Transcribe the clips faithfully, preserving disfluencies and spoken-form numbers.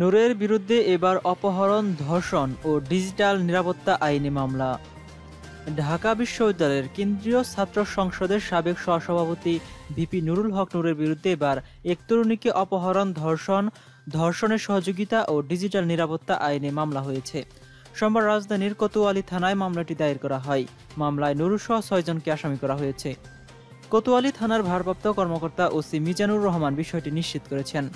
নূরের বিরুদ্ধে এবার অপহরণ, ধর্ষণ ও ডিজিটাল নিরাপত্তা আইনে মামলা। ঢাকা বিশ্ববিদ্যালয়ের কেন্দ্রীয় ছাত্র সংসদের সাবেক সহসভাপতি ভিপি নুরুল হক নূরের বিরুদ্ধে এবার এক তরুণীকে অপহরণ, ধর্ষণ, ধর্ষণের সহযোগিতা ও ডিজিটাল নিরাপত্তা আইনে মামলা হয়েছে। সোমবার রাজধানীর কোতোয়ালি থানায় মামলাটি দায়ের করা হয়। মামলায় নুরুলসহ ছয়জনকে আসামি করা হয়েছে। কোতোয়ালি থানার ভারপ্রাপ্ত কর্মকর্তা ওসি মিজানুর রহমান বিষয়টি নিশ্চিত করেছেন।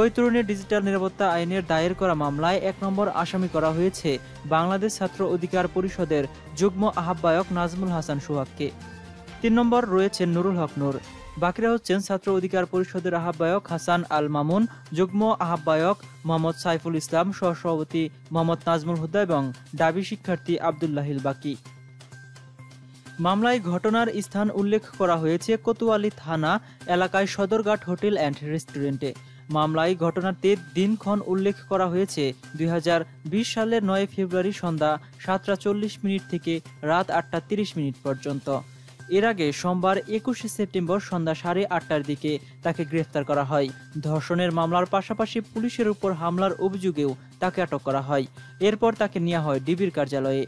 ওই তরুণীর ডিজিটাল নিরাপত্তা আইনের দায়ের করা মামলায় এক নম্বর আসামি করা হয়েছে বাংলাদেশ ছাত্র অধিকার পরিষদের যুগ্ম আহ্বায়ক নাজমুল হাসান সোহাগকে। তিন নম্বর রয়েছেন নুরুল হক নূর। বাকিরা হচ্ছেন ছাত্র অধিকার পরিষদের আহ্বায়ক হাসান আল মামুন, যুগ্ম আহ্বায়ক মোহাম্মদ সাইফুল ইসলাম, সহসভাপতি মোহাম্মদ নাজমুল হুদা এবং দাবি শিক্ষার্থী আবদুল্লাহিল বাকি। মামলায় ঘটনার স্থান উল্লেখ করা হয়েছে কোতোয়ালি থানা এলাকায় সদরঘাট হোটেল অ্যান্ড রেস্টুরেন্টে। মামলায় ঘটনাতে দিনক্ষণ উল্লেখ করা হয়েছে দুই হাজার বিশ সালের নয় ফেব্রুয়ারি সন্ধ্যা সাতটা চল্লিশ মিনিট থেকে রাত আটটা তিরিশ মিনিট পর্যন্ত। এর আগে সোমবার একুশে সেপ্টেম্বর সন্ধ্যা সাড়ে আটটার দিকে তাকে গ্রেফতার করা হয়। ধর্ষণের মামলার পাশাপাশি পুলিশের উপর হামলার অভিযোগেও তাকে আটক করা হয়। এরপর তাকে নেওয়া হয় ডিবির কার্যালয়ে।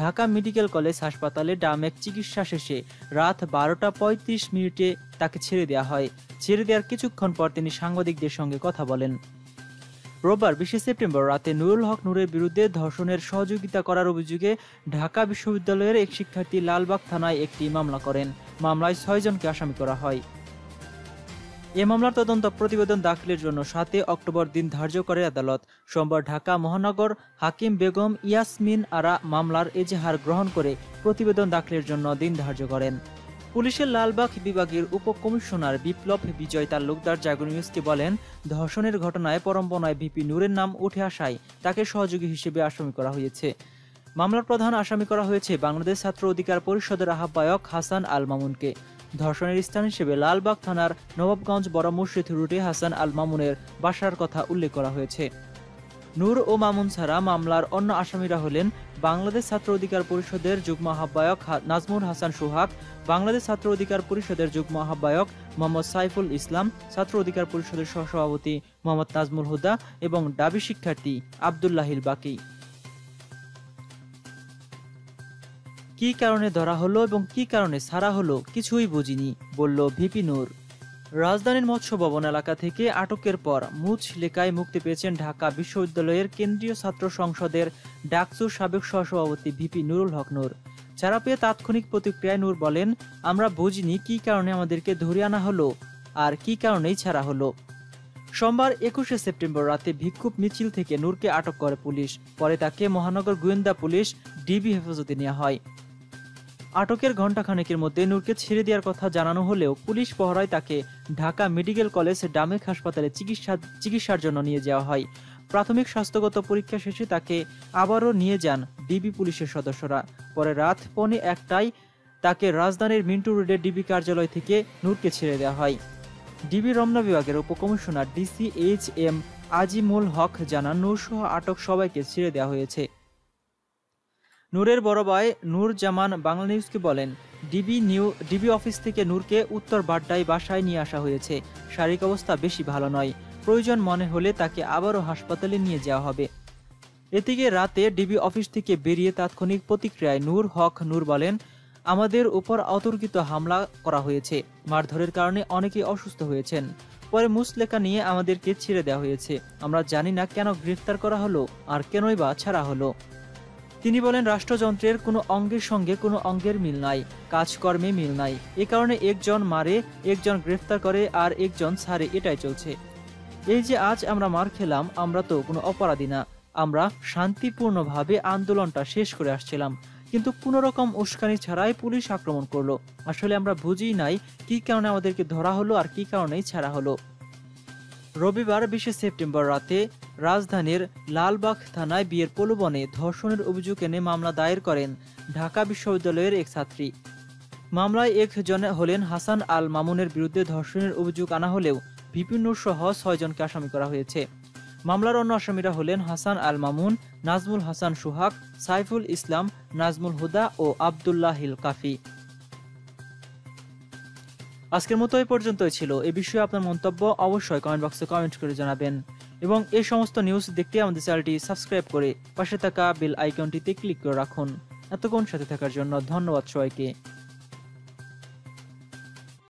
ঢাকা মেডিকেল কলেজ হাসপাতালে ডামেক চিকিৎসা শেষে রাত বারোটা পঁয়ত্রিশ মিনিটে তাকে ছেড়ে দেওয়া হয়। ছেড়ে দেওয়ার কিছুক্ষণ পর তিনি সাংবাদিকদের সঙ্গে কথা বলেন। রোববার বিশে সেপ্টেম্বর রাতে নুরুল হক নূরের বিরুদ্ধে ধর্ষণের সহযোগিতা করার অভিযোগে ঢাকা বিশ্ববিদ্যালয়ের এক শিক্ষার্থী লালবাগ থানায় একটি মামলা করেন। মামলায় ছয়জনকে আসামি করা হয়। এ মামলার তদন্ত প্রতিবেদন দাখিলের জন্য সাতে অক্টোবর দিন ধার্য করে আদালত। সোমবার ঢাকা মহানগর হাকিম বেগম ইয়াসমিন আরা মামলার এজাহার গ্রহণ করে প্রতিবেদন দাখিলের জন্য দিন ধার্য করেন। পুলিশের লালবাগ বিভাগের উপকমিশনার বিপ্লব বিজয় তালুকদার জাগো নিউজকে বলেন, ধর্ষণের ঘটনায় পরম্পনায় ভিপি নূরের নাম উঠে আসায় তাকে সহযোগী হিসেবে আসামি করা হয়েছে। মামলার প্রধান আসামি করা হয়েছে বাংলাদেশ ছাত্র অধিকার পরিষদের আহ্বায়ক হাসান আল মামুনকে। ধর্ষণের স্থান হিসেবে লালবাগ থানার নবাবগঞ্জ বড় মসজিদ রুটে হাসান আল মামুনের বাসার কথা উল্লেখ করা হয়েছে। নূর ও মামুন ছাড়া মামলার অন্য আসামিরা হলেন বাংলাদেশ ছাত্র অধিকার পরিষদের যুগ্ম আহ্বায়ক নাজমুল হাসান সোহাগ, বাংলাদেশ ছাত্র অধিকার পরিষদের যুগ্ম আহ্বায়ক মোহাম্মদ সাইফুল ইসলাম, ছাত্র অধিকার পরিষদের সহসভাপতি মোহাম্মদ নাজমুল হুদা এবং দাবি শিক্ষার্থী আবদুল্লাহিল বাকি। কি কারণে ধরা হলো এবং কি কারণে ছাড়া হলো কিছুই বুঝিনি, বলল ভিপি নূর। রাজধানীর মৎস্য ভবন এলাকা থেকে আটকের পর মুছ লেখায় মুক্তি পেয়েছেন ঢাকা বিশ্ববিদ্যালয়ের কেন্দ্রীয় ছাত্র সংসদের ডাকসু সাবেক সহসভাপতি ভিপি নুরুল হক নূর। ছাড়া পেয়ে তাৎক্ষণিক প্রতিক্রিয়ায় নূর বলেন, আমরা বুঝিনি কি কারণে আমাদেরকে ধরে আনা হলো আর কি কারণেই ছাড়া হলো। সোমবার একুশে সেপ্টেম্বর রাতে বিক্ষোভ মিছিল থেকে নূরকে আটক করে পুলিশ। পরে তাকে মহানগর গোয়েন্দা পুলিশ ডিবি হেফাজতে নেওয়া হয়। আটকের ঘণ্টাখানেকের মধ্যে নূরকে ছেড়ে দেওয়ার কথা জানানো হলেও পুলিশ পহরায় তাকে ঢাকা মেডিকেল কলেজ ডামেক হাসপাতালে চিকিৎসা চিকিৎসার জন্য নিয়ে যাওয়া হয়। প্রাথমিক স্বাস্থ্যগত পরীক্ষা শেষে তাকে আবারও নিয়ে যান ডিবি পুলিশের সদস্যরা। পরে রাত পৌনে একটায় তাকে রাজধানীর মিন্টু রোডের ডিবি কার্যালয় থেকে নূরকে ছেড়ে দেওয়া হয়। ডিবি রমনা বিভাগের উপকমিশনার DC H M Azimul Haque জানান, নূরসহ আটক সবাইকে ছেড়ে দেওয়া হয়েছে। নূরের বড় ভাই নূর জামান বাংলা নিউজকে বলেন, ডিবি নিউ ডিবি অফিস থেকে নূরকে উত্তর বাড্ডায় বাসায় নিয়ে আসা হয়েছে। শারীরিক অবস্থা বেশি ভালো নয়, প্রয়োজন মনে হলে তাকে আবারও হাসপাতালে নিয়ে যাওয়া হবে। এদিকে রাতে ডিবি অফিস থেকে বেরিয়ে তাৎক্ষণিক প্রতিক্রিয়ায় নূর হক নূর বলেন, আমাদের উপর অতর্কিত হামলা করা হয়েছে। মারধরের কারণে অনেকেই অসুস্থ হয়েছেন। পরে মুচলেখা নিয়ে আমাদেরকে ছেড়ে দেওয়া হয়েছে। আমরা জানি না কেন গ্রেফতার করা হলো আর কেনই বা ছাড়া হলো। তিনি বলেন, রাষ্ট্রযন্ত্রের কোনো অঙ্গের সঙ্গে কোনো অঙ্গের মিল নাই, কাজকর্মে মিল নাই। এ কারণে একজন মারে, একজন গ্রেফতার করে আর একজন ছাড়ে, এটাই চলছে। এই যে আজ আমরা মার খেলাম, আমরা তো কোনো অপরাধী না। আমরা শান্তিপূর্ণভাবে আন্দোলনটা শেষ করে আসছিলাম, কিন্তু কোনো রকম উস্কানি ছাড়াই পুলিশ আক্রমণ করলো। আসলে আমরা বুঝি নাই কি কারণে আমাদেরকে ধরা হলো আর কি কারণেই ছাড়া হলো। রবিবার বিশে সেপ্টেম্বর রাতে রাজধানীর লালবাগ থানায় বিয়ের প্রলোভনে ধর্ষণের অভিযোগ এনে মামলা দায়ের করেন ঢাকা বিশ্ববিদ্যালয়ের এক ছাত্রী। মামলায় একজন হলেন হাসান আল মামুনের বিরুদ্ধে ধর্ষণের অভিযোগ আনা হলেও ভিপিন নূর সহ ছয়জনকে আসামি করা হয়েছে। মামলার অন্য আসামিরা হলেন হাসান আল মামুন, নাজমুল হাসান সোহাগ, সাইফুল ইসলাম, নাজমুল হুদা ও আবদুল্লাহিল কাফি। আজকের মতো এই পর্যন্তই ছিল। এই বিষয়ে আপনার মন্তব্য অবশ্যই কমেন্ট বক্সে কমেন্ট করে জানাবেন এবং এই সমস্ত নিউজ দেখতে আমাদের চ্যানেলটি সাবস্ক্রাইব করে পাশে থাকা বেল আইকনটিতে ক্লিক করে রাখুন। এতক্ষণ সাথে থাকার জন্য ধন্যবাদ সবাইকে।